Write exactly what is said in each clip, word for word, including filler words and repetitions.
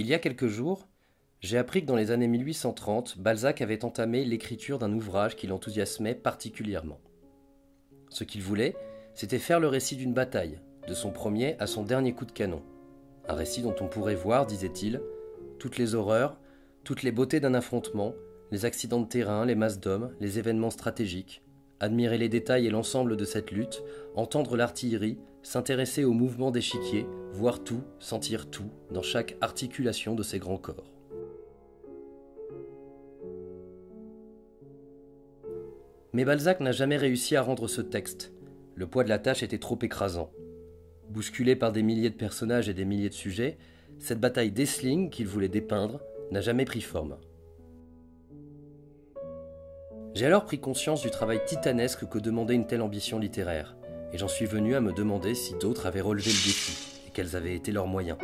Il y a quelques jours, j'ai appris que dans les années mille huit cent trente, Balzac avait entamé l'écriture d'un ouvrage qui l'enthousiasmait particulièrement. Ce qu'il voulait, c'était faire le récit d'une bataille, de son premier à son dernier coup de canon. Un récit dont on pourrait voir, disait-il, toutes les horreurs, toutes les beautés d'un affrontement, les accidents de terrain, les masses d'hommes, les événements stratégiques, admirer les détails et l'ensemble de cette lutte, entendre l'artillerie, s'intéresser aux mouvements d'échiquier, voir tout, sentir tout, dans chaque articulation de ces grands corps. Mais Balzac n'a jamais réussi à rendre ce texte. Le poids de la tâche était trop écrasant. Bousculé par des milliers de personnages et des milliers de sujets, cette bataille d'Essling qu'il voulait dépeindre n'a jamais pris forme. J'ai alors pris conscience du travail titanesque que demandait une telle ambition littéraire, et j'en suis venu à me demander si d'autres avaient relevé le défi, et quels avaient été leurs moyens.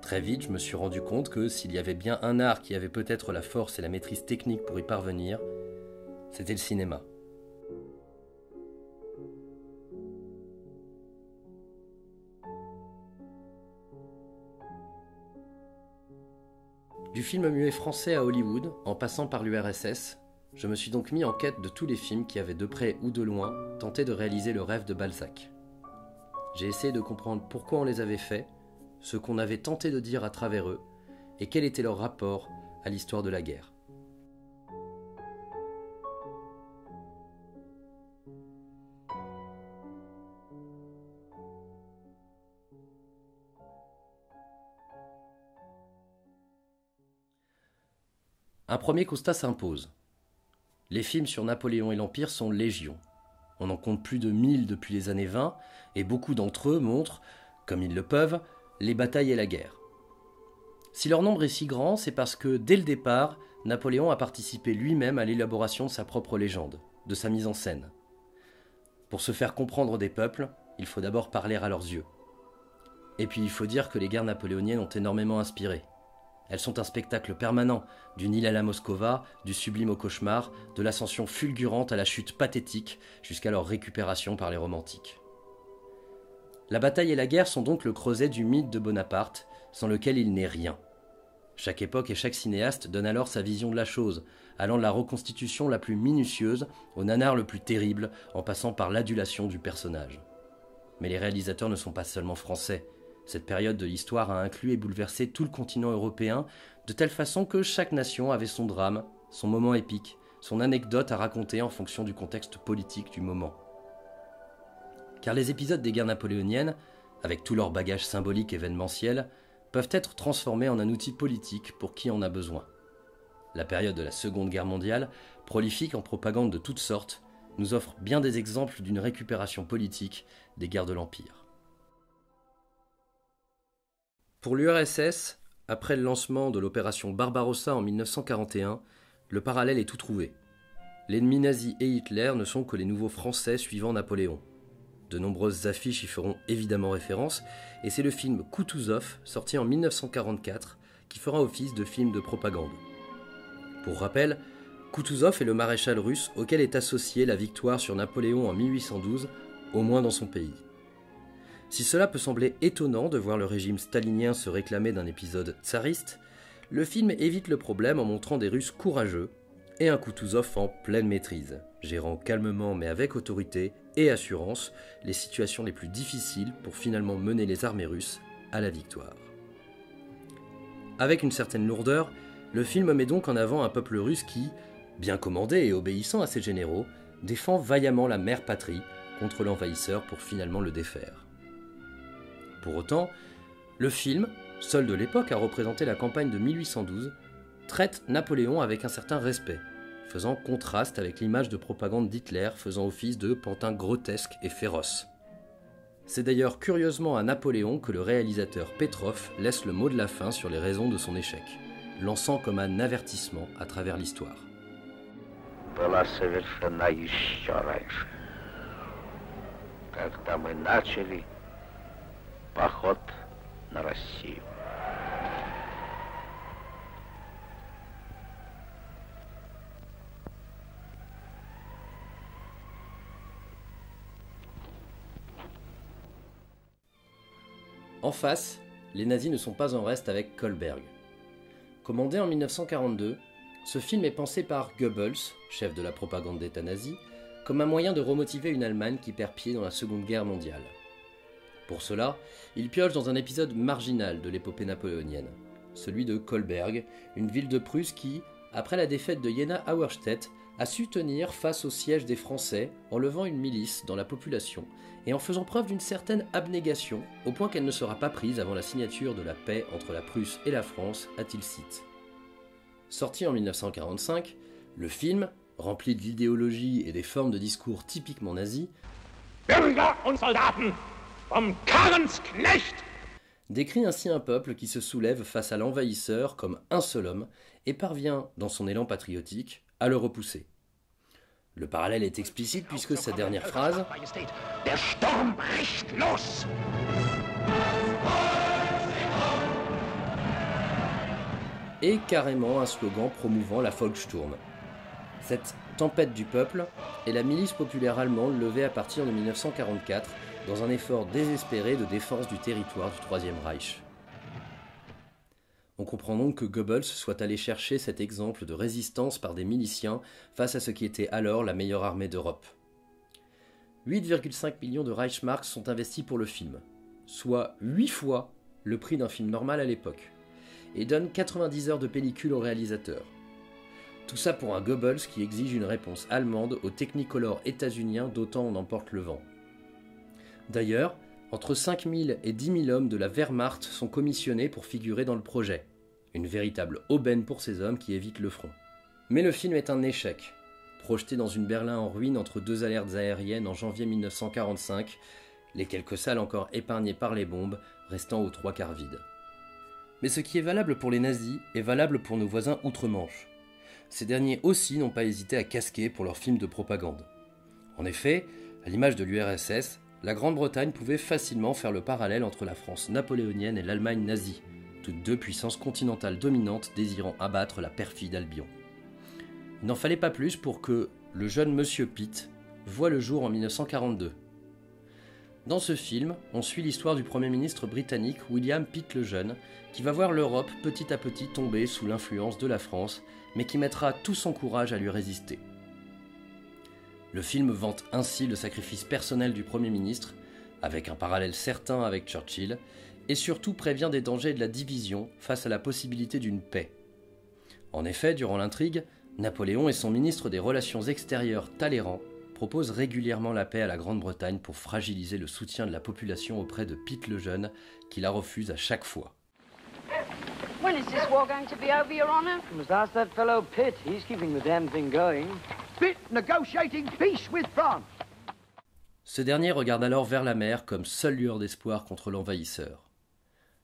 Très vite, je me suis rendu compte que s'il y avait bien un art qui avait peut-être la force et la maîtrise technique pour y parvenir, c'était le cinéma. Du film muet français à Hollywood, en passant par l'U R S S, je me suis donc mis en quête de tous les films qui avaient de près ou de loin tenté de réaliser le rêve de Balzac. J'ai essayé de comprendre pourquoi on les avait faits, ce qu'on avait tenté de dire à travers eux, et quel était leur rapport à l'histoire de la guerre. Un premier constat s'impose. Les films sur Napoléon et l'Empire sont légion. On en compte plus de mille depuis les années vingt, et beaucoup d'entre eux montrent, comme ils le peuvent, les batailles et la guerre. Si leur nombre est si grand, c'est parce que, dès le départ, Napoléon a participé lui-même à l'élaboration de sa propre légende, de sa mise en scène. Pour se faire comprendre des peuples, il faut d'abord parler à leurs yeux. Et puis il faut dire que les guerres napoléoniennes ont énormément inspiré. Elles sont un spectacle permanent, du Nil à la Moscova, du sublime au cauchemar, de l'ascension fulgurante à la chute pathétique, jusqu'à leur récupération par les romantiques. La bataille et la guerre sont donc le creuset du mythe de Bonaparte, sans lequel il n'est rien. Chaque époque et chaque cinéaste donne alors sa vision de la chose, allant de la reconstitution la plus minutieuse au nanar le plus terrible, en passant par l'adulation du personnage. Mais les réalisateurs ne sont pas seulement français. Cette période de l'histoire a inclus et bouleversé tout le continent européen, de telle façon que chaque nation avait son drame, son moment épique, son anecdote à raconter en fonction du contexte politique du moment. Car les épisodes des guerres napoléoniennes, avec tout leur bagage symbolique événementiel, peuvent être transformés en un outil politique pour qui en a besoin. La période de la Seconde Guerre mondiale, prolifique en propagande de toutes sortes, nous offre bien des exemples d'une récupération politique des guerres de l'Empire. Pour l'U R S S, après le lancement de l'opération Barbarossa en mille neuf cent quarante et un, le parallèle est tout trouvé. L'ennemi nazi et Hitler ne sont que les nouveaux Français suivant Napoléon. De nombreuses affiches y feront évidemment référence, et c'est le film Kutuzov, sorti en mille neuf cent quarante-quatre, qui fera office de film de propagande. Pour rappel, Kutuzov est le maréchal russe auquel est associée la victoire sur Napoléon en mille huit cent douze, au moins dans son pays. Si cela peut sembler étonnant de voir le régime stalinien se réclamer d'un épisode tsariste, le film évite le problème en montrant des Russes courageux et un Kutuzov en pleine maîtrise, gérant calmement mais avec autorité et assurance les situations les plus difficiles pour finalement mener les armées russes à la victoire. Avec une certaine lourdeur, le film met donc en avant un peuple russe qui, bien commandé et obéissant à ses généraux, défend vaillamment la mère patrie contre l'envahisseur pour finalement le défaire. Pour autant, le film, seul de l'époque à représenter la campagne de mille huit cent douze, traite Napoléon avec un certain respect, faisant contraste avec l'image de propagande d'Hitler faisant office de pantin grotesque et féroce. C'est d'ailleurs curieusement à Napoléon que le réalisateur Petroff laisse le mot de la fin sur les raisons de son échec, lançant comme un avertissement à travers l'histoire. Поход на Россию. En face, les nazis ne sont pas en reste avec Kolberg. Commandé en mille neuf cent quarante-deux, ce film est pensé par Goebbels, chef de la propagande d'État nazi, comme un moyen de remotiver une Allemagne qui perd pied dans la Seconde Guerre mondiale. Pour cela, il pioche dans un épisode marginal de l'épopée napoléonienne, celui de Kolberg, une ville de Prusse qui, après la défaite de Jena-Auerstedt, a su tenir face au siège des Français en levant une milice dans la population et en faisant preuve d'une certaine abnégation, au point qu'elle ne sera pas prise avant la signature de la paix entre la Prusse et la France à Tilsit. Sorti en mille neuf cent quarante-cinq, le film, rempli de l'idéologie et des formes de discours typiquement nazis, décrit ainsi un peuple qui se soulève face à l'envahisseur comme un seul homme et parvient, dans son élan patriotique, à le repousser. Le parallèle est explicite puisque sa dernière phrase est carrément un slogan promouvant la Volkssturm. Cette tempête du peuple est la milice populaire allemande levée à partir de mille neuf cent quarante-quatre dans un effort désespéré de défense du territoire du Troisième Reich. On comprend donc que Goebbels soit allé chercher cet exemple de résistance par des miliciens face à ce qui était alors la meilleure armée d'Europe. huit virgule cinq millions de Reichsmarks sont investis pour le film, soit huit fois le prix d'un film normal à l'époque, et donne quatre-vingt-dix heures de pellicule au réalisateur. Tout ça pour un Goebbels qui exige une réponse allemande au technicolore états-unien d'autant on emporte le vent. D'ailleurs, entre cinq mille et dix mille hommes de la Wehrmacht sont commissionnés pour figurer dans le projet. Une véritable aubaine pour ces hommes qui évitent le front. Mais le film est un échec. Projeté dans une Berlin en ruine entre deux alertes aériennes en janvier mille neuf cent quarante-cinq, les quelques salles encore épargnées par les bombes restant aux trois quarts vides. Mais ce qui est valable pour les nazis est valable pour nos voisins outre-Manche. Ces derniers aussi n'ont pas hésité à casquer pour leurs films de propagande. En effet, à l'image de l'U R S S, la Grande-Bretagne pouvait facilement faire le parallèle entre la France napoléonienne et l'Allemagne nazie, toutes deux puissances continentales dominantes désirant abattre la perfide Albion. Il n'en fallait pas plus pour que le jeune monsieur Pitt voie le jour en mille neuf cent quarante-deux. Dans ce film, on suit l'histoire du Premier ministre britannique William Pitt le Jeune, qui va voir l'Europe petit à petit tomber sous l'influence de la France, mais qui mettra tout son courage à lui résister. Le film vante ainsi le sacrifice personnel du Premier ministre, avec un parallèle certain avec Churchill, et surtout prévient des dangers de la division face à la possibilité d'une paix. En effet, durant l'intrigue, Napoléon et son ministre des Relations extérieures Talleyrand proposent régulièrement la paix à la Grande-Bretagne pour fragiliser le soutien de la population auprès de Pitt le Jeune, qui la refuse à chaque fois. When is this war going to be over, Your Honor? You must ask that fellow Pitt. He's keeping the damn thing going. Negotiating peace with France. Ce dernier regarde alors vers la mer comme seule lueur d'espoir contre l'envahisseur.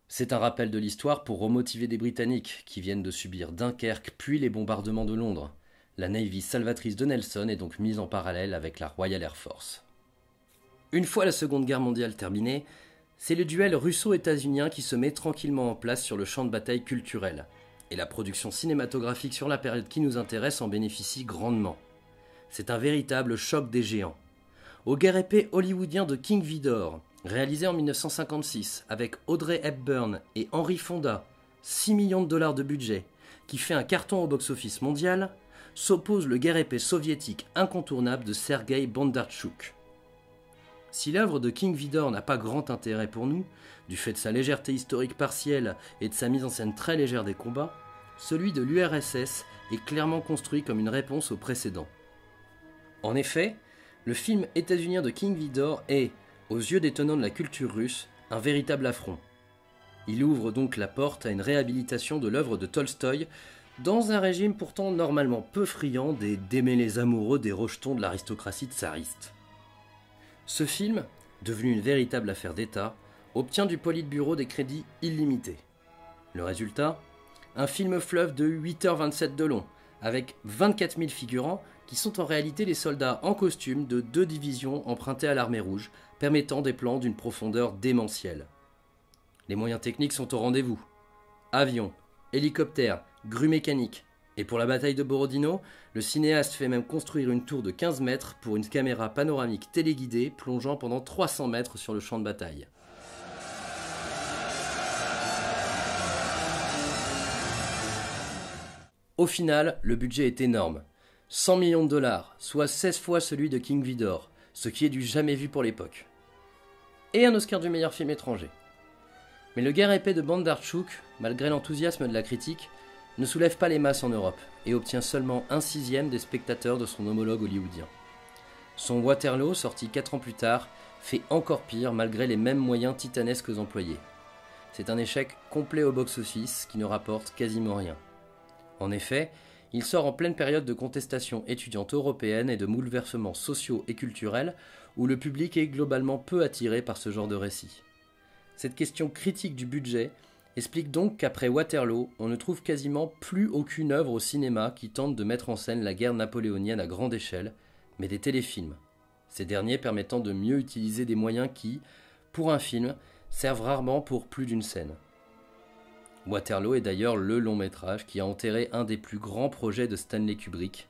C'est un rappel de l'histoire pour remotiver des Britanniques qui viennent de subir Dunkerque puis les bombardements de Londres. La Navy salvatrice de Nelson est donc mise en parallèle avec la Royal Air Force. Une fois la Seconde Guerre mondiale terminée, c'est le duel russo-états-unien qui se met tranquillement en place sur le champ de bataille culturel, et la production cinématographique sur la période qui nous intéresse en bénéficie grandement. C'est un véritable choc des géants. Au guerre-épée hollywoodien de King Vidor, réalisé en mille neuf cent cinquante-six avec Audrey Hepburn et Henry Fonda, six millions de dollars de budget, qui fait un carton au box-office mondial, s'oppose le guerre-épée soviétique incontournable de Sergueï Bondartchouk. Si l'œuvre de King Vidor n'a pas grand intérêt pour nous, du fait de sa légèreté historique partielle et de sa mise en scène très légère des combats, celui de l'U R S S est clairement construit comme une réponse au précédent. En effet, le film états-unien de King Vidor est, aux yeux des tenants de la culture russe, un véritable affront. Il ouvre donc la porte à une réhabilitation de l'œuvre de Tolstoï, dans un régime pourtant normalement peu friand des démêlés amoureux des rejetons de l'aristocratie tsariste. Ce film, devenu une véritable affaire d'État, obtient du Politburo des crédits illimités. Le résultat, un film fleuve de huit heures vingt-sept de long, avec vingt-quatre mille figurants, qui sont en réalité les soldats en costume de deux divisions empruntées à l'armée rouge, permettant des plans d'une profondeur démentielle. Les moyens techniques sont au rendez-vous. Avions, hélicoptères, grues mécaniques. Et pour la bataille de Borodino, le cinéaste fait même construire une tour de quinze mètres pour une caméra panoramique téléguidée plongeant pendant trois cents mètres sur le champ de bataille. Au final, le budget est énorme. cent millions de dollars, soit seize fois celui de King Vidor, ce qui est du jamais vu pour l'époque. Et un Oscar du meilleur film étranger. Mais le guerre-épée de Bondartchouk, malgré l'enthousiasme de la critique, ne soulève pas les masses en Europe et obtient seulement un sixième des spectateurs de son homologue hollywoodien. Son Waterloo, sorti quatre ans plus tard, fait encore pire malgré les mêmes moyens titanesques employés. C'est un échec complet au box-office qui ne rapporte quasiment rien. En effet, il sort en pleine période de contestation étudiante européenne et de bouleversements sociaux et culturels où le public est globalement peu attiré par ce genre de récit. Cette question critique du budget explique donc qu'après Waterloo, on ne trouve quasiment plus aucune œuvre au cinéma qui tente de mettre en scène la guerre napoléonienne à grande échelle, mais des téléfilms, ces derniers permettant de mieux utiliser des moyens qui, pour un film, servent rarement pour plus d'une scène. Waterloo est d'ailleurs le long métrage qui a enterré un des plus grands projets de Stanley Kubrick,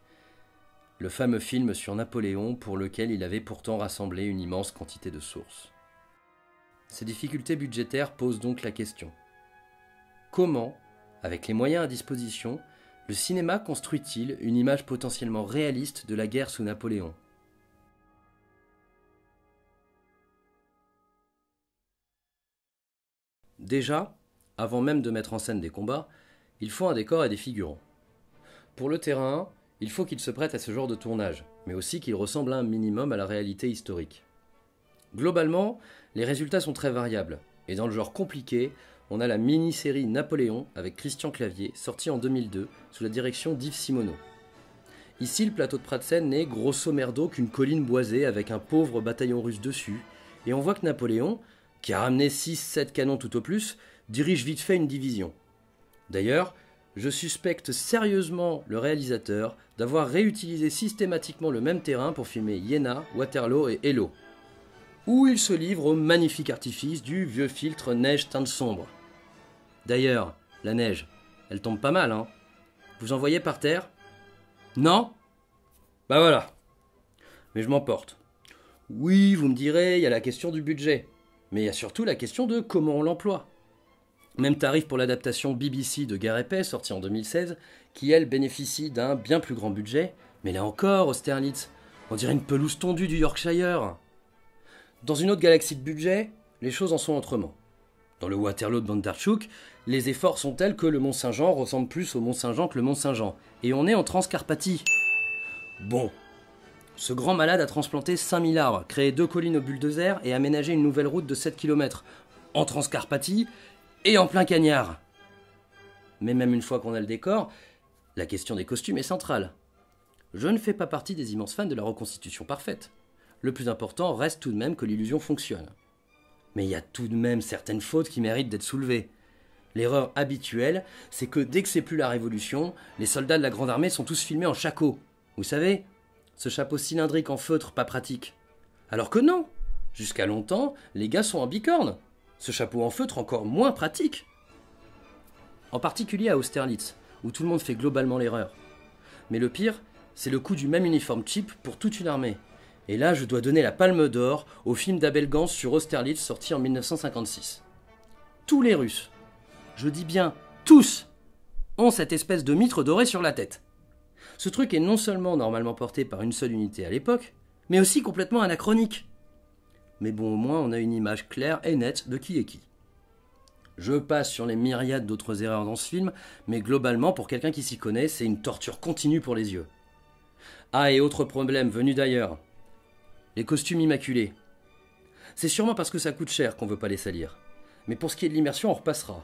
le fameux film sur Napoléon pour lequel il avait pourtant rassemblé une immense quantité de sources. Ces difficultés budgétaires posent donc la question. Comment, avec les moyens à disposition, le cinéma construit-il une image potentiellement réaliste de la guerre sous Napoléon ? Déjà, avant même de mettre en scène des combats, il faut un décor et des figurants. Pour le terrain, il faut qu'il se prête à ce genre de tournage, mais aussi qu'il ressemble un minimum à la réalité historique. Globalement, les résultats sont très variables, et dans le genre compliqué, on a la mini-série Napoléon avec Christian Clavier, sortie en deux mille deux, sous la direction d'Yves Simonov. Ici, le plateau de Pratzen n'est grosso merdo qu'une colline boisée avec un pauvre bataillon russe dessus, et on voit que Napoléon, qui a ramené six sept canons tout au plus, dirige vite fait une division. D'ailleurs, je suspecte sérieusement le réalisateur d'avoir réutilisé systématiquement le même terrain pour filmer Iéna, Waterloo et Eylau, où il se livre au magnifique artifice du vieux filtre neige teinte sombre. D'ailleurs, la neige, elle tombe pas mal, hein? Vous en voyez par terre? Non? Bah voilà. Mais je m'emporte. Oui, vous me direz, il y a la question du budget, mais il y a surtout la question de comment on l'emploie. Même tarif pour l'adaptation B B C de Guerre épée, sortie en deux mille seize, qui elle bénéficie d'un bien plus grand budget, mais là encore, Austerlitz, on dirait une pelouse tondue du Yorkshire. Dans une autre galaxie de budget, les choses en sont autrement. Dans le Waterloo de Bondartchouk, les efforts sont tels que le Mont-Saint-Jean ressemble plus au Mont-Saint-Jean que le Mont-Saint-Jean, et on est en Transcarpathie. Bon, ce grand malade a transplanté cinq mille arbres, créé deux collines au bulldozer et aménagé une nouvelle route de sept kilomètres, en Transcarpathie, et en plein cagnard. Mais même une fois qu'on a le décor, la question des costumes est centrale. Je ne fais pas partie des immenses fans de la reconstitution parfaite. Le plus important reste tout de même que l'illusion fonctionne. Mais il y a tout de même certaines fautes qui méritent d'être soulevées. L'erreur habituelle, c'est que dès que c'est plus la Révolution, les soldats de la Grande Armée sont tous filmés en shako. Vous savez, ce chapeau cylindrique en feutre pas pratique. Alors que non, jusqu'à longtemps, les gars sont en bicorne. Ce chapeau en feutre encore moins pratique. En particulier à Austerlitz, où tout le monde fait globalement l'erreur. Mais le pire, c'est le coût du même uniforme cheap pour toute une armée. Et là, je dois donner la palme d'or au film d'Abel Gance sur Austerlitz sorti en mille neuf cent cinquante-six. Tous les Russes, je dis bien tous, ont cette espèce de mitre doré sur la tête. Ce truc est non seulement normalement porté par une seule unité à l'époque, mais aussi complètement anachronique. Mais bon, au moins, on a une image claire et nette de qui est qui. Je passe sur les myriades d'autres erreurs dans ce film, mais globalement, pour quelqu'un qui s'y connaît, c'est une torture continue pour les yeux. Ah, et autre problème venu d'ailleurs, les costumes immaculés. C'est sûrement parce que ça coûte cher qu'on veut pas les salir. Mais pour ce qui est de l'immersion, on repassera.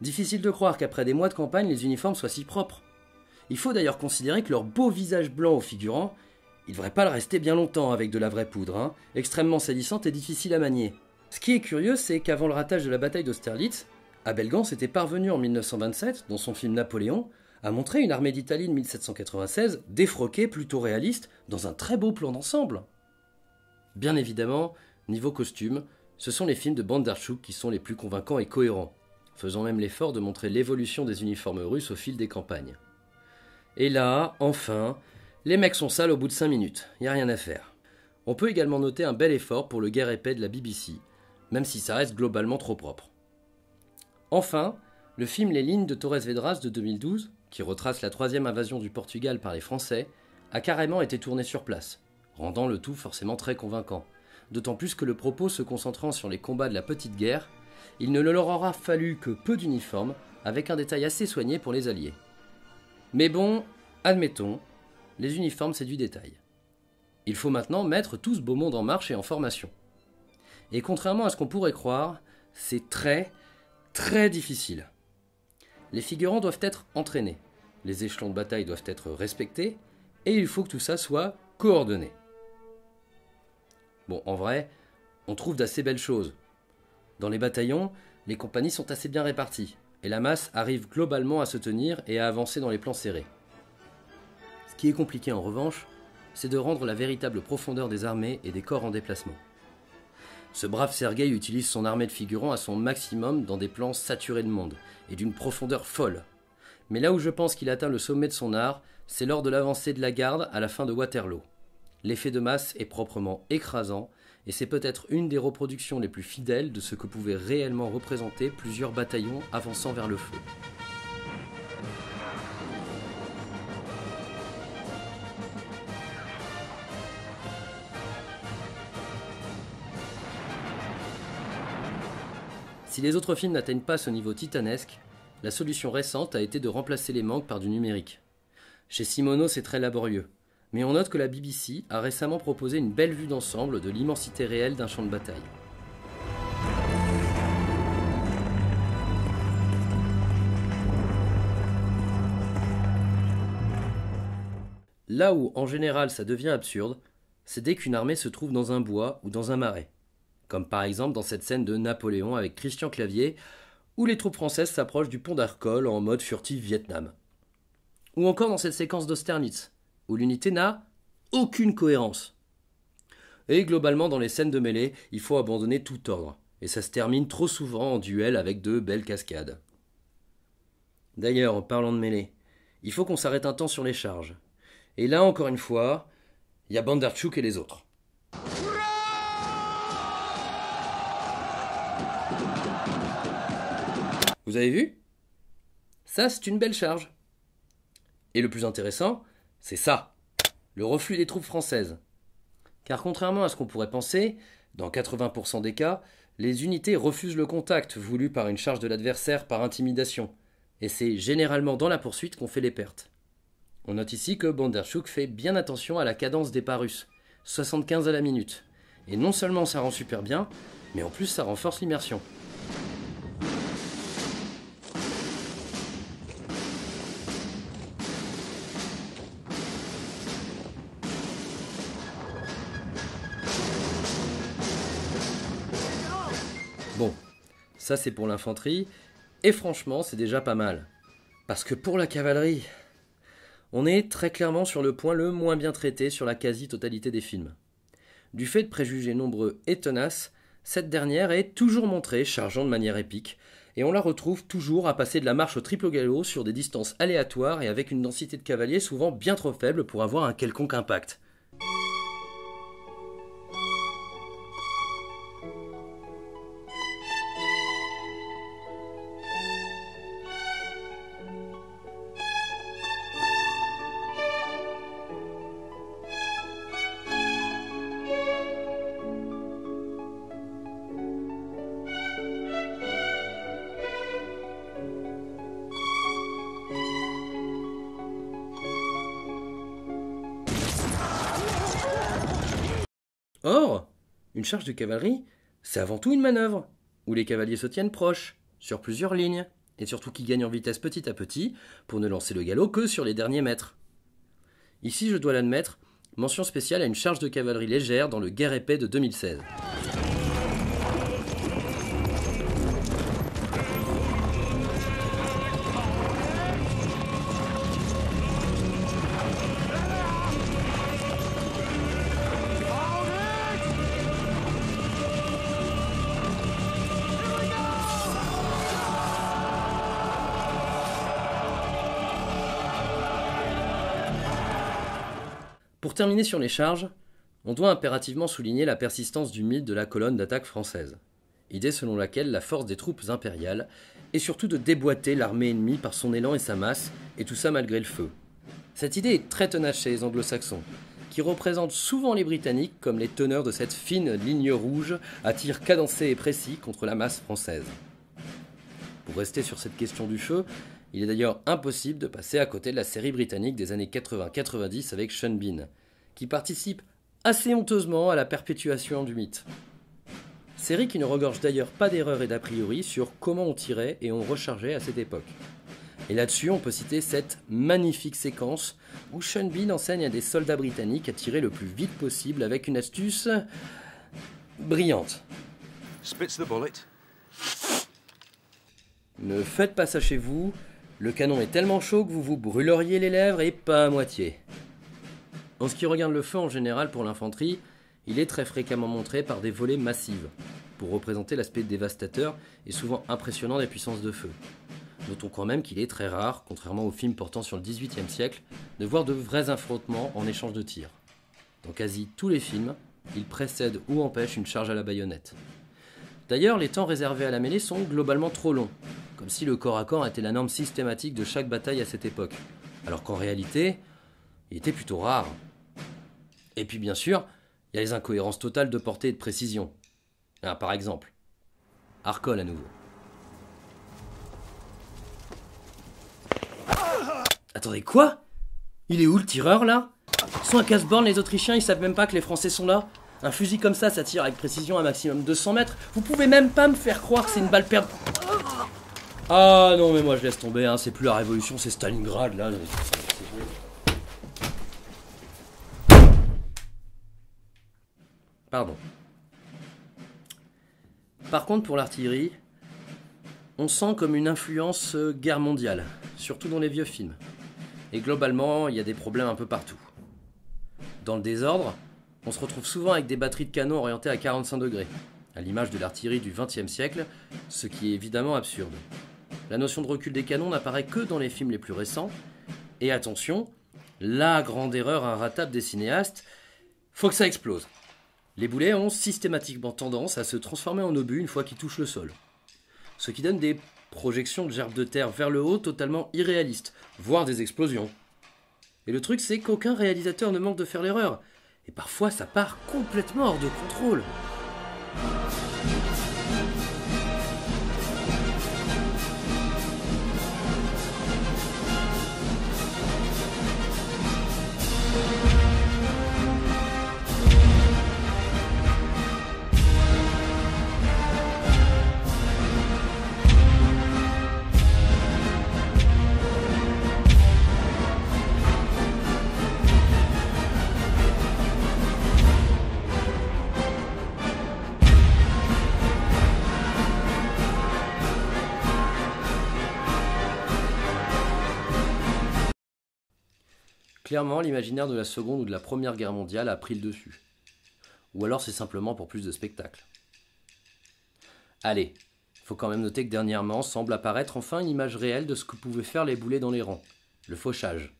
Difficile de croire qu'après des mois de campagne, les uniformes soient si propres. Il faut d'ailleurs considérer que leur beau visage blanc aux figurants, il ne devrait pas le rester bien longtemps avec de la vraie poudre, hein, extrêmement salissante et difficile à manier. Ce qui est curieux, c'est qu'avant le ratage de la bataille d'Austerlitz, Abel Gance était parvenu en mille neuf cent vingt-sept, dans son film Napoléon, à montrer une armée d'Italie de mille sept cent quatre-vingt-seize, défroquée, plutôt réaliste, dans un très beau plan d'ensemble. Bien évidemment, niveau costume, ce sont les films de Bondartchouk qui sont les plus convaincants et cohérents, faisant même l'effort de montrer l'évolution des uniformes russes au fil des campagnes. Et là, enfin, les mecs sont sales au bout de cinq minutes, y a rien à faire. On peut également noter un bel effort pour le guerre épée de la B B C, même si ça reste globalement trop propre. Enfin, le film Les lignes de Torres Vedras de deux mille douze, qui retrace la troisième invasion du Portugal par les Français, a carrément été tourné sur place, rendant le tout forcément très convaincant. D'autant plus que le propos se concentrant sur les combats de la Petite Guerre, il ne leur aura fallu que peu d'uniformes, avec un détail assez soigné pour les Alliés. Mais bon, admettons, les uniformes c'est du détail. Il faut maintenant mettre tout ce beau monde en marche et en formation. Et contrairement à ce qu'on pourrait croire, c'est très, très difficile. Les figurants doivent être entraînés, les échelons de bataille doivent être respectés, et il faut que tout ça soit coordonné. Bon, en vrai, on trouve d'assez belles choses. Dans les bataillons, les compagnies sont assez bien réparties, et la masse arrive globalement à se tenir et à avancer dans les plans serrés. Ce qui est compliqué en revanche, c'est de rendre la véritable profondeur des armées et des corps en déplacement. Ce brave Sergueï utilise son armée de figurants à son maximum dans des plans saturés de monde, et d'une profondeur folle. Mais là où je pense qu'il atteint le sommet de son art, c'est lors de l'avancée de la garde à la fin de Waterloo. L'effet de masse est proprement écrasant, et c'est peut-être une des reproductions les plus fidèles de ce que pouvaient réellement représenter plusieurs bataillons avançant vers le feu. Si les autres films n'atteignent pas ce niveau titanesque, la solution récente a été de remplacer les manques par du numérique. Chez Simonov, c'est très laborieux, mais on note que la B B C a récemment proposé une belle vue d'ensemble de l'immensité réelle d'un champ de bataille. Là où, en général, ça devient absurde, c'est dès qu'une armée se trouve dans un bois ou dans un marais. Comme par exemple dans cette scène de Napoléon avec Christian Clavier, où les troupes françaises s'approchent du pont d'Arcole en mode furtif Vietnam. Ou encore dans cette séquence d'Austerlitz, où l'unité n'a aucune cohérence. Et globalement, dans les scènes de mêlée, il faut abandonner tout ordre, et ça se termine trop souvent en duel avec de belles cascades. D'ailleurs, en parlant de mêlée, il faut qu'on s'arrête un temps sur les charges. Et là, encore une fois, il y a Bondartchouk et les autres. Vous avez vu? Ça, c'est une belle charge. Et le plus intéressant, c'est ça, le reflux des troupes françaises. Car contrairement à ce qu'on pourrait penser, dans quatre-vingts pour cent des cas, les unités refusent le contact voulu par une charge de l'adversaire par intimidation, et c'est généralement dans la poursuite qu'on fait les pertes. On note ici que Bondartchouk fait bien attention à la cadence des pas russes, soixante-quinze à la minute. Et non seulement ça rend super bien, mais en plus ça renforce l'immersion. Ça c'est pour l'infanterie, et franchement c'est déjà pas mal. Parce que pour la cavalerie, on est très clairement sur le point le moins bien traité sur la quasi-totalité des films. Du fait de préjugés nombreux et tenaces, cette dernière est toujours montrée chargeant de manière épique, et on la retrouve toujours à passer de la marche au triple galop sur des distances aléatoires et avec une densité de cavaliers souvent bien trop faible pour avoir un quelconque impact. Or, une charge de cavalerie, c'est avant tout une manœuvre, où les cavaliers se tiennent proches, sur plusieurs lignes, et surtout qui gagnent en vitesse petit à petit, pour ne lancer le galop que sur les derniers mètres. Ici, je dois l'admettre, mention spéciale à une charge de cavalerie légère dans le Guerre épée de deux mille seize. Pour terminer sur les charges, on doit impérativement souligner la persistance du mythe de la colonne d'attaque française. idée selon laquelle la force des troupes impériales est surtout de déboîter l'armée ennemie par son élan et sa masse, et tout ça malgré le feu. Cette idée est très tenace chez les anglo-saxons, qui représentent souvent les Britanniques comme les teneurs de cette fine ligne rouge à tir cadencé et précis contre la masse française. Pour rester sur cette question du feu, il est d'ailleurs impossible de passer à côté de la série britannique des années quatre-vingt quatre-vingt-dix avec Sean Bean, qui participe assez honteusement à la perpétuation du mythe. Série qui ne regorge d'ailleurs pas d'erreurs et d'a priori sur comment on tirait et on rechargeait à cette époque. Et là-dessus, on peut citer cette magnifique séquence où Sean Bean enseigne à des soldats britanniques à tirer le plus vite possible avec une astuce brillante. Spitz the bullet. Ne faites pas ça chez vous, le canon est tellement chaud que vous vous brûleriez les lèvres et pas à moitié. En ce qui regarde le feu en général pour l'infanterie, il est très fréquemment montré par des volées massives, pour représenter l'aspect dévastateur et souvent impressionnant des puissances de feu. Notons quand même qu'il est très rare, contrairement aux films portant sur le dix-huitième siècle, de voir de vrais affrontements en échange de tirs. Dans quasi tous les films, ils précèdent ou empêchent une charge à la baïonnette. D'ailleurs, les temps réservés à la mêlée sont globalement trop longs, comme si le corps à corps était la norme systématique de chaque bataille à cette époque, alors qu'en réalité, il était plutôt rare. Et puis bien sûr, il y a les incohérences totales de portée et de précision. Ah, par exemple, Arcole à nouveau. Attendez, quoi? Il est où le tireur, là? Ils sont à casse-borne, les Autrichiens, ils savent même pas que les Français sont là. Un fusil comme ça, ça tire avec précision à un maximum de cent mètres. Vous pouvez même pas me faire croire que c'est une balle perdue. Ah non, mais moi je laisse tomber, hein. C'est plus la Révolution, c'est Stalingrad, là. Pardon. Par contre, pour l'artillerie, on sent comme une influence guerre mondiale, surtout dans les vieux films. Et globalement, il y a des problèmes un peu partout. Dans le désordre, on se retrouve souvent avec des batteries de canons orientées à quarante-cinq degrés, à l'image de l'artillerie du vingtième siècle, ce qui est évidemment absurde. La notion de recul des canons n'apparaît que dans les films les plus récents. Et attention, la grande erreur inratable des cinéastes, faut que ça explose. Les boulets ont systématiquement tendance à se transformer en obus une fois qu'ils touchent le sol. Ce qui donne des projections de gerbes de terre vers le haut totalement irréalistes, voire des explosions. Et le truc, c'est qu'aucun réalisateur ne manque de faire l'erreur. Et parfois, ça part complètement hors de contrôle. Clairement, l'imaginaire de la Seconde ou de la Première Guerre mondiale a pris le dessus. Ou alors c'est simplement pour plus de spectacle. Allez, faut quand même noter que dernièrement semble apparaître enfin une image réelle de ce que pouvaient faire les boulets dans les rangs, le fauchage.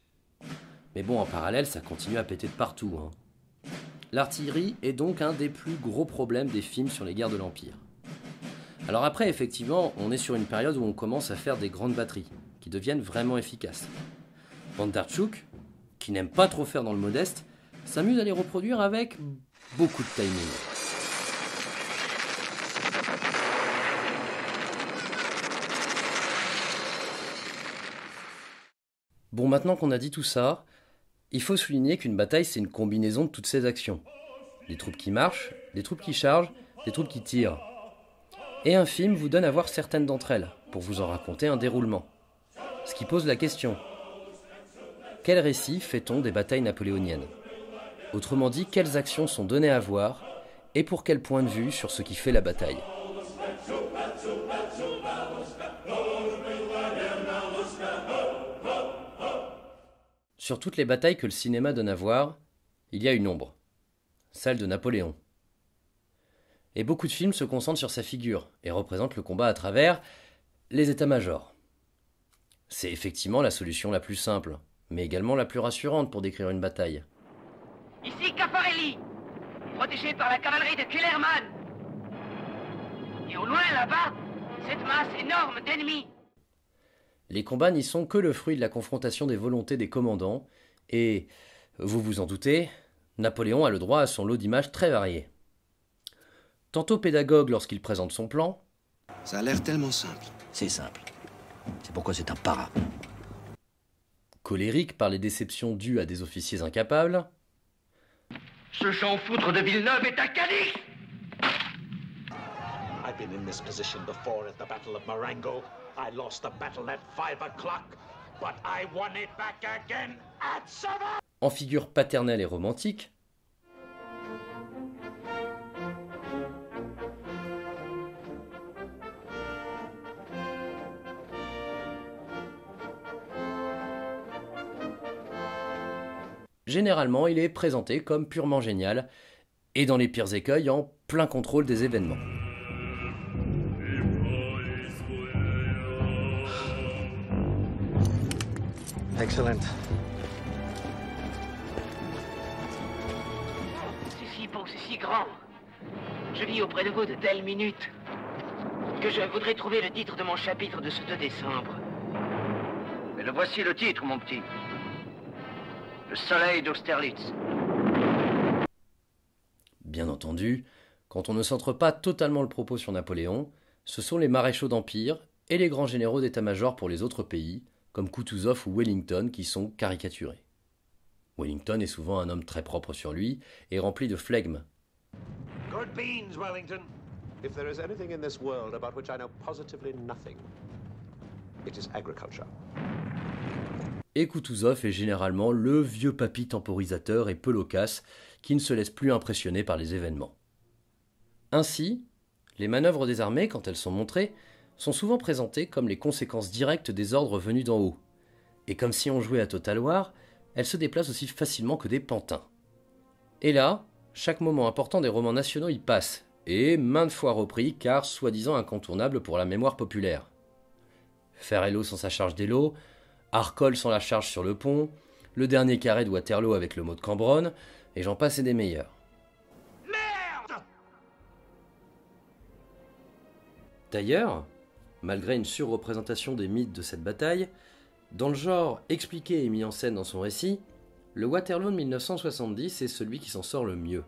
Mais bon, en parallèle, ça continue à péter de partout, hein. L'artillerie est donc un des plus gros problèmes des films sur les guerres de l'Empire. Alors après, effectivement, on est sur une période où on commence à faire des grandes batteries, qui deviennent vraiment efficaces. Bondartchouk, qui n'aime pas trop faire dans le modeste, s'amuse à les reproduire avec beaucoup de timing. Bon, maintenant qu'on a dit tout ça, il faut souligner qu'une bataille, c'est une combinaison de toutes ces actions. Des troupes qui marchent, des troupes qui chargent, des troupes qui tirent. Et un film vous donne à voir certaines d'entre elles, pour vous en raconter un déroulement. Ce qui pose la question: quel récit fait-on des batailles napoléoniennes? Autrement dit, quelles actions sont données à voir et pour quel point de vue sur ce qui fait la bataille? Sur toutes les batailles que le cinéma donne à voir, il y a une ombre, celle de Napoléon. Et beaucoup de films se concentrent sur sa figure et représentent le combat à travers les états-majors. C'est effectivement la solution la plus simple, mais également la plus rassurante pour décrire une bataille. Ici Caffarelli, protégé par la cavalerie de Kellermann. Et au loin là-bas, cette masse énorme d'ennemis. Les combats n'y sont que le fruit de la confrontation des volontés des commandants, et, vous vous en doutez, Napoléon a le droit à son lot d'images très variées. Tantôt pédagogue lorsqu'il présente son plan. Ça a l'air tellement simple. C'est simple. C'est pourquoi c'est imparable. Colérique par les déceptions dues à des officiers incapables. Ce champ foutre de Villeneuve est un calice! I've been in this position before at the Battle of Marengo. I lost the battle at five o'clock, but I won it back again at seven! En figure paternelle et romantique. Généralement, il est présenté comme purement génial, et dans les pires écueils, en plein contrôle des événements. Excellent. Ceci pour ceci grand. Je vis auprès de vous de telles minutes que je voudrais trouver le titre de mon chapitre de ce deux décembre. Mais le voici le titre, mon petit. Le soleil d'Austerlitz. Bien entendu, quand on ne centre pas totalement le propos sur Napoléon, ce sont les maréchaux d'Empire et les grands généraux d'état-major pour les autres pays, comme Kutuzov ou Wellington, qui sont caricaturés. Wellington est souvent un homme très propre sur lui et rempli de flegme. Good beans, Wellington. If there is anything in this world about which I know positively nothing, it is agriculture. Et Kutuzov est généralement le vieux papy temporisateur et peu loquace qui ne se laisse plus impressionner par les événements. Ainsi, les manœuvres des armées, quand elles sont montrées, sont souvent présentées comme les conséquences directes des ordres venus d'en haut. Et comme si on jouait à Total War, elles se déplacent aussi facilement que des pantins. Et là, chaque moment important des romans nationaux y passe, et maintes fois repris car soi-disant incontournable pour la mémoire populaire. Caffarelli sans sa charge d'Eylau, Arcole sans la charge sur le pont, le dernier carré de Waterloo avec le mot de Cambronne, et j'en passe et des meilleurs. Merde! D'ailleurs, malgré une surreprésentation des mythes de cette bataille, dans le genre expliqué et mis en scène dans son récit, le Waterloo de mille neuf cent soixante-dix est celui qui s'en sort le mieux.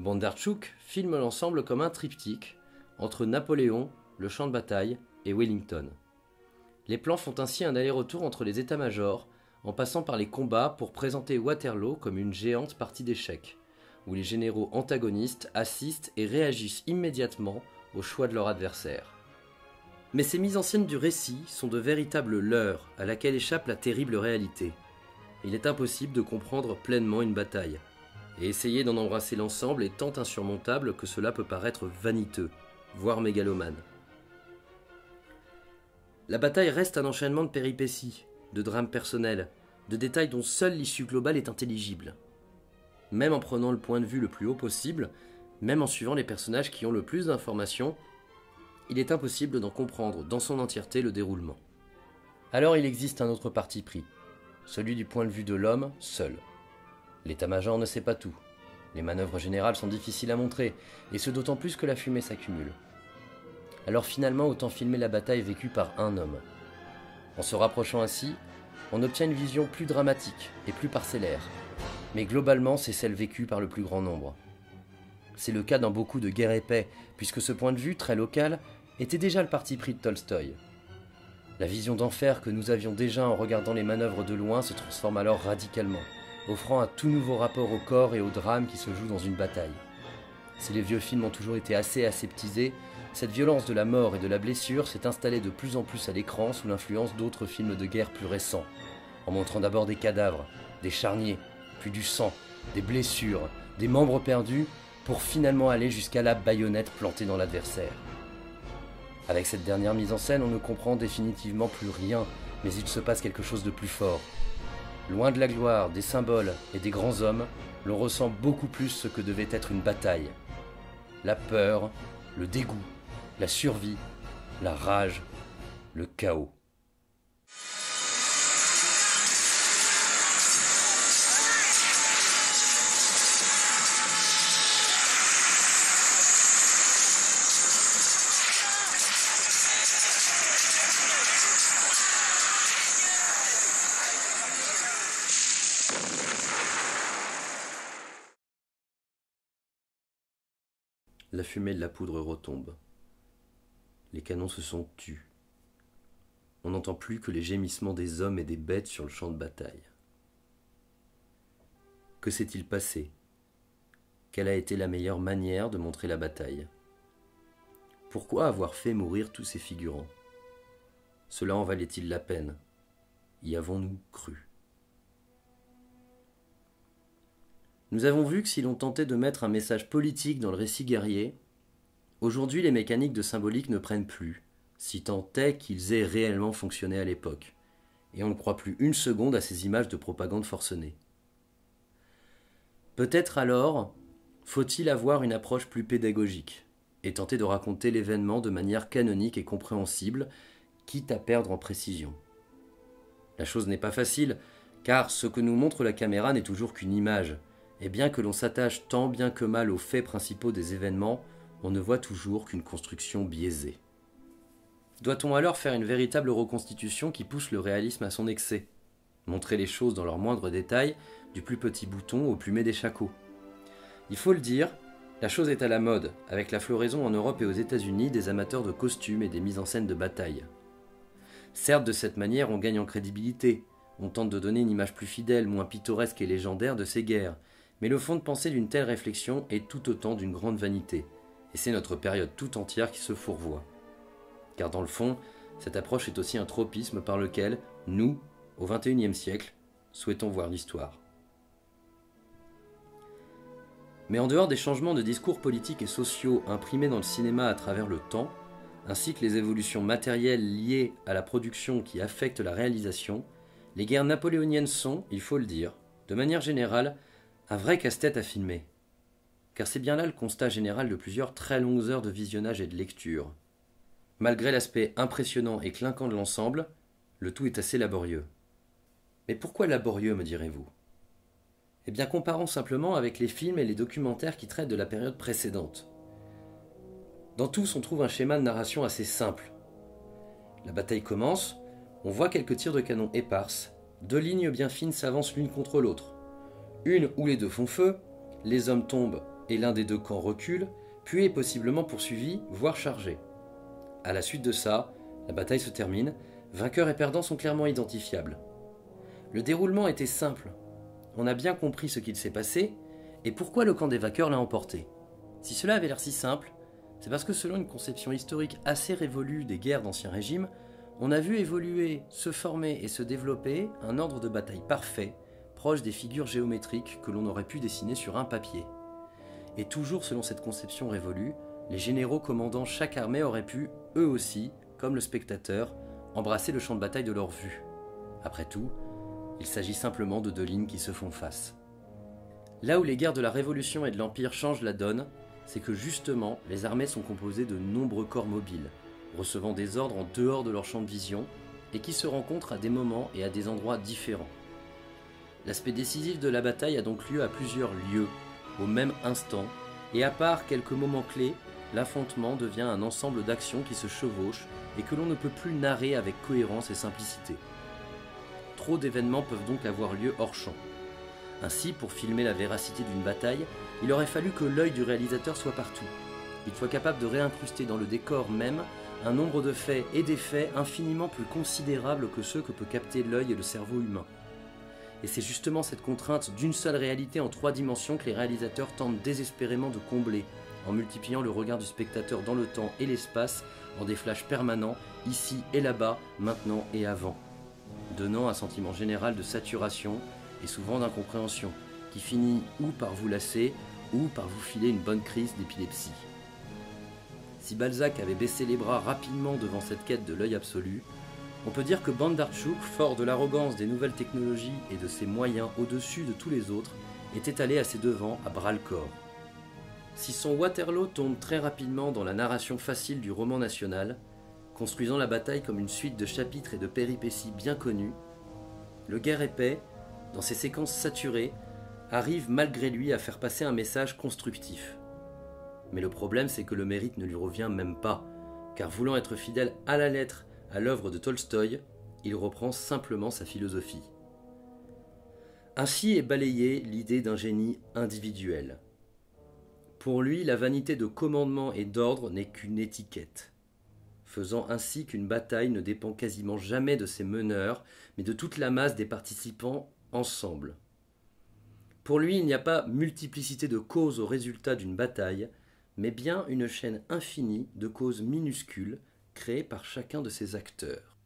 Bondartchouk filme l'ensemble comme un triptyque entre Napoléon, le champ de bataille et Wellington. Les plans font ainsi un aller-retour entre les états-majors, en passant par les combats pour présenter Waterloo comme une géante partie d'échecs, où les généraux antagonistes assistent et réagissent immédiatement au choix de leur adversaire. Mais ces mises en scène du récit sont de véritables leurres à laquelle échappe la terrible réalité. Il est impossible de comprendre pleinement une bataille, et essayer d'en embrasser l'ensemble est tant insurmontable que cela peut paraître vaniteux, voire mégalomane. La bataille reste un enchaînement de péripéties, de drames personnels, de détails dont seule l'issue globale est intelligible. Même en prenant le point de vue le plus haut possible, même en suivant les personnages qui ont le plus d'informations, il est impossible d'en comprendre dans son entièreté le déroulement. Alors il existe un autre parti pris, celui du point de vue de l'homme seul. L'état-major ne sait pas tout, les manœuvres générales sont difficiles à montrer, et ce d'autant plus que la fumée s'accumule. Alors finalement, autant filmer la bataille vécue par un homme. En se rapprochant ainsi, on obtient une vision plus dramatique et plus parcellaire. Mais globalement, c'est celle vécue par le plus grand nombre. C'est le cas dans beaucoup de guerres et paix, puisque ce point de vue, très local, était déjà le parti pris de Tolstoï. La vision d'enfer que nous avions déjà en regardant les manœuvres de loin se transforme alors radicalement, offrant un tout nouveau rapport au corps et au drame qui se joue dans une bataille. Si les vieux films ont toujours été assez aseptisés, cette violence de la mort et de la blessure s'est installée de plus en plus à l'écran sous l'influence d'autres films de guerre plus récents, en montrant d'abord des cadavres, des charniers, puis du sang, des blessures, des membres perdus, pour finalement aller jusqu'à la baïonnette plantée dans l'adversaire. Avec cette dernière mise en scène, on ne comprend définitivement plus rien, mais il se passe quelque chose de plus fort. Loin de la gloire, des symboles et des grands hommes, l'on ressent beaucoup plus ce que devait être une bataille. La peur, le dégoût, la survie, la rage, le chaos. La fumée de la poudre retombe. Les canons se sont tus. On n'entend plus que les gémissements des hommes et des bêtes sur le champ de bataille. Que s'est-il passé? Quelle a été la meilleure manière de montrer la bataille? Pourquoi avoir fait mourir tous ces figurants? Cela en valait-il la peine? Y avons-nous cru? Nous avons vu que si l'on tentait de mettre un message politique dans le récit guerrier, aujourd'hui les mécaniques de symbolique ne prennent plus, si tant est qu'ils aient réellement fonctionné à l'époque, et on ne croit plus une seconde à ces images de propagande forcenée. Peut-être alors, faut-il avoir une approche plus pédagogique, et tenter de raconter l'événement de manière canonique et compréhensible, quitte à perdre en précision. La chose n'est pas facile, car ce que nous montre la caméra n'est toujours qu'une image, et bien que l'on s'attache tant bien que mal aux faits principaux des événements, on ne voit toujours qu'une construction biaisée. Doit-on alors faire une véritable reconstitution qui pousse le réalisme à son excès? Montrer les choses dans leurs moindres détails, du plus petit bouton au plumet des shakos. Il faut le dire, la chose est à la mode, avec la floraison en Europe et aux États-Unis des amateurs de costumes et des mises en scène de bataille. Certes, de cette manière, on gagne en crédibilité, on tente de donner une image plus fidèle, moins pittoresque et légendaire de ces guerres, mais le fond de pensée d'une telle réflexion est tout autant d'une grande vanité, et c'est notre période tout entière qui se fourvoie. Car dans le fond, cette approche est aussi un tropisme par lequel, nous, au vingt et unième siècle, souhaitons voir l'histoire. Mais en dehors des changements de discours politiques et sociaux imprimés dans le cinéma à travers le temps, ainsi que les évolutions matérielles liées à la production qui affectent la réalisation, les guerres napoléoniennes sont, il faut le dire, de manière générale, un vrai casse-tête à filmer. Car c'est bien là le constat général de plusieurs très longues heures de visionnage et de lecture. Malgré l'aspect impressionnant et clinquant de l'ensemble, le tout est assez laborieux. Mais pourquoi laborieux, me direz-vous? Eh bien, comparons simplement avec les films et les documentaires qui traitent de la période précédente. Dans tous, on trouve un schéma de narration assez simple. La bataille commence, on voit quelques tirs de canon éparses, deux lignes bien fines s'avancent l'une contre l'autre. Une où les deux font feu, les hommes tombent et l'un des deux camps recule, puis est possiblement poursuivi, voire chargé. À la suite de ça, la bataille se termine, vainqueurs et perdants sont clairement identifiables. Le déroulement était simple. On a bien compris ce qu'il s'est passé et pourquoi le camp des vainqueurs l'a emporté. Si cela avait l'air si simple, c'est parce que selon une conception historique assez révolue des guerres d'Ancien Régime, on a vu évoluer, se former et se développer un ordre de bataille parfait, proche des figures géométriques que l'on aurait pu dessiner sur un papier. Et toujours selon cette conception révolue, les généraux commandant chaque armée auraient pu, eux aussi, comme le spectateur, embrasser le champ de bataille de leur vue. Après tout, il s'agit simplement de deux lignes qui se font face. Là où les guerres de la Révolution et de l'Empire changent la donne, c'est que justement, les armées sont composées de nombreux corps mobiles, recevant des ordres en dehors de leur champ de vision, et qui se rencontrent à des moments et à des endroits différents. L'aspect décisif de la bataille a donc lieu à plusieurs lieux, au même instant, et à part quelques moments clés, l'affrontement devient un ensemble d'actions qui se chevauchent et que l'on ne peut plus narrer avec cohérence et simplicité. Trop d'événements peuvent donc avoir lieu hors champ. Ainsi, pour filmer la véracité d'une bataille, il aurait fallu que l'œil du réalisateur soit partout. Il soit capable de réincruster dans le décor même un nombre de faits et d'effets infiniment plus considérables que ceux que peut capter l'œil et le cerveau humain. Et c'est justement cette contrainte d'une seule réalité en trois dimensions que les réalisateurs tentent désespérément de combler, en multipliant le regard du spectateur dans le temps et l'espace, en des flashs permanents, ici et là-bas, maintenant et avant, donnant un sentiment général de saturation et souvent d'incompréhension, qui finit ou par vous lasser, ou par vous filer une bonne crise d'épilepsie. Si Balzac avait baissé les bras rapidement devant cette quête de l'œil absolu, on peut dire que Bondartchouk, fort de l'arrogance des nouvelles technologies et de ses moyens au-dessus de tous les autres, était allé à ses devants à bras-le-corps. Si son Waterloo tombe très rapidement dans la narration facile du roman national, construisant la bataille comme une suite de chapitres et de péripéties bien connues, le Guerre et Paix, dans ses séquences saturées, arrive malgré lui à faire passer un message constructif. Mais le problème, c'est que le mérite ne lui revient même pas, car voulant être fidèle à la lettre à l'œuvre de Tolstoï, il reprend simplement sa philosophie. Ainsi est balayée l'idée d'un génie individuel. Pour lui, la vanité de commandement et d'ordre n'est qu'une étiquette, faisant ainsi qu'une bataille ne dépend quasiment jamais de ses meneurs, mais de toute la masse des participants ensemble. Pour lui, il n'y a pas multiplicité de causes au résultat d'une bataille, mais bien une chaîne infinie de causes minuscules créées par chacun de ses acteurs.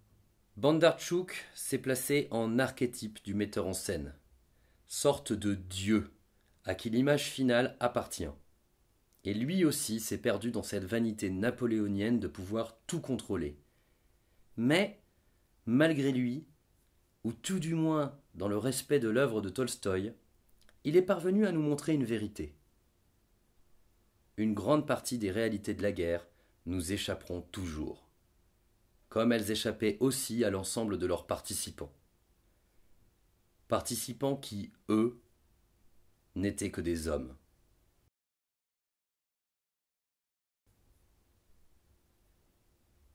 Bondartchouk s'est placé en archétype du metteur en scène, sorte de dieu à qui l'image finale appartient. Et lui aussi s'est perdu dans cette vanité napoléonienne de pouvoir tout contrôler. Mais, malgré lui, ou tout du moins dans le respect de l'œuvre de Tolstoï, il est parvenu à nous montrer une vérité. Une grande partie des réalités de la guerre nous échapperont toujours, comme elles échappaient aussi à l'ensemble de leurs participants. Participants qui, eux, n'étaient que des hommes.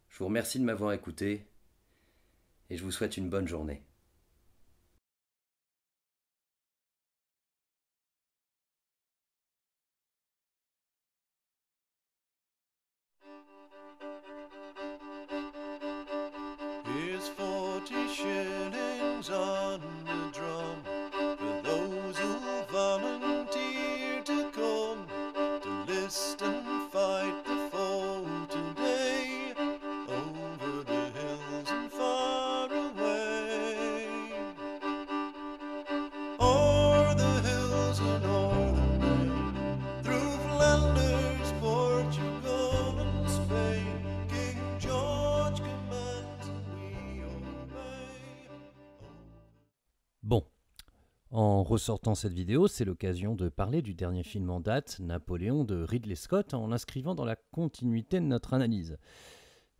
Je vous remercie de m'avoir écouté et je vous souhaite une bonne journée. En ressortant cette vidéo, c'est l'occasion de parler du dernier film en date, Napoléon de Ridley Scott, en l'inscrivant dans la continuité de notre analyse.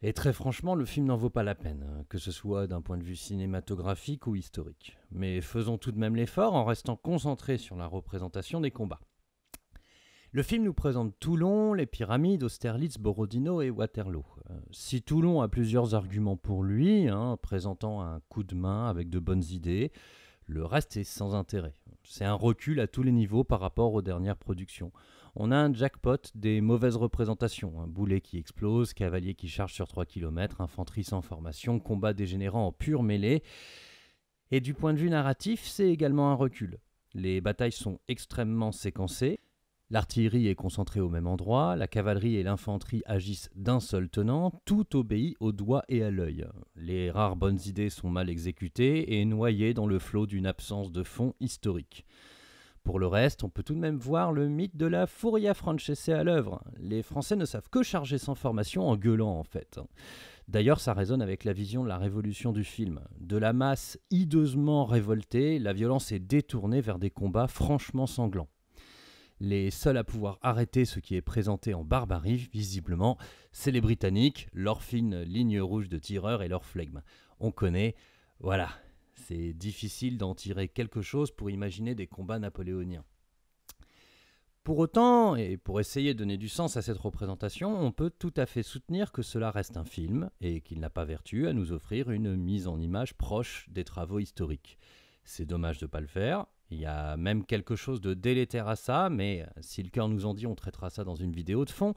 Et très franchement, le film n'en vaut pas la peine, que ce soit d'un point de vue cinématographique ou historique. Mais faisons tout de même l'effort en restant concentrés sur la représentation des combats. Le film nous présente Toulon, les pyramides, Austerlitz, Borodino et Waterloo. Si Toulon a plusieurs arguments pour lui, hein, présentant un coup de main avec de bonnes idées, le reste est sans intérêt. C'est un recul à tous les niveaux par rapport aux dernières productions. On a un jackpot des mauvaises représentations. Un boulet qui explose, cavalier qui charge sur trois kilomètres, infanterie sans formation, combat dégénérant en pure mêlée. Et du point de vue narratif, c'est également un recul. Les batailles sont extrêmement séquencées. L'artillerie est concentrée au même endroit, la cavalerie et l'infanterie agissent d'un seul tenant, tout obéit au doigt et à l'œil. Les rares bonnes idées sont mal exécutées et noyées dans le flot d'une absence de fond historique. Pour le reste, on peut tout de même voir le mythe de la furia francese à l'œuvre. Les Français ne savent que charger sans formation en gueulant en fait. D'ailleurs, ça résonne avec la vision de la révolution du film. De la masse hideusement révoltée, la violence est détournée vers des combats franchement sanglants. Les seuls à pouvoir arrêter ce qui est présenté en barbarie, visiblement, c'est les Britanniques, leur fine ligne rouge de tireurs et leur flegme. On connaît, voilà, c'est difficile d'en tirer quelque chose pour imaginer des combats napoléoniens. Pour autant, et pour essayer de donner du sens à cette représentation, on peut tout à fait soutenir que cela reste un film et qu'il n'a pas vertu à nous offrir une mise en image proche des travaux historiques. C'est dommage de ne pas le faire. Il y a même quelque chose de délétère à ça, mais si le cœur nous en dit, on traitera ça dans une vidéo de fond.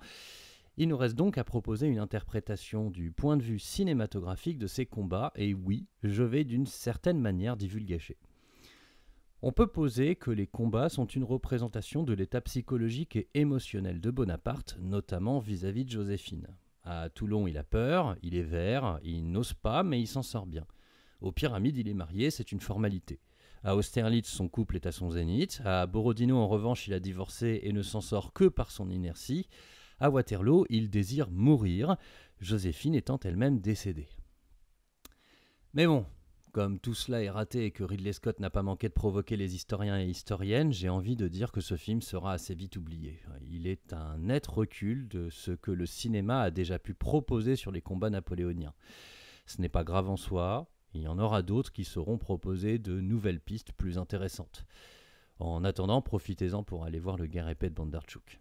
Il nous reste donc à proposer une interprétation du point de vue cinématographique de ces combats, et oui, je vais d'une certaine manière divulgacher. On peut poser que les combats sont une représentation de l'état psychologique et émotionnel de Bonaparte, notamment vis-à-vis de Joséphine. À Toulon, il a peur, il est vert, il n'ose pas, mais il s'en sort bien. Aux pyramides, il est marié, c'est une formalité. À Austerlitz, son couple est à son zénith. À Borodino, en revanche, il a divorcé et ne s'en sort que par son inertie. À Waterloo, il désire mourir, Joséphine étant elle-même décédée. Mais bon, comme tout cela est raté et que Ridley Scott n'a pas manqué de provoquer les historiens et historiennes, j'ai envie de dire que ce film sera assez vite oublié. Il est un net recul de ce que le cinéma a déjà pu proposer sur les combats napoléoniens. Ce n'est pas grave en soi. Il y en aura d'autres qui sauront proposer de nouvelles pistes plus intéressantes. En attendant, profitez-en pour aller voir le Guerre épée de Bondartchouk.